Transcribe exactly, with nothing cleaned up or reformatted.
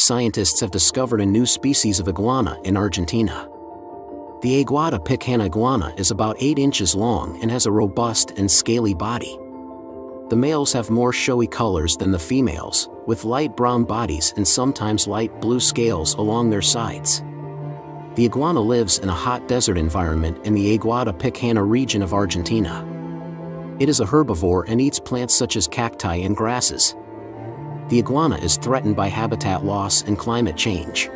scientists have discovered a new species of iguana in Argentina. The Aguada Pichana iguana is about eight inches long and has a robust and scaly body. The males have more showy colors than the females, with light brown bodies and sometimes light blue scales along their sides. The iguana lives in a hot desert environment in the Aguada Pichana region of Argentina. It is a herbivore and eats plants such as cacti and grasses. The iguana is threatened by habitat loss and climate change.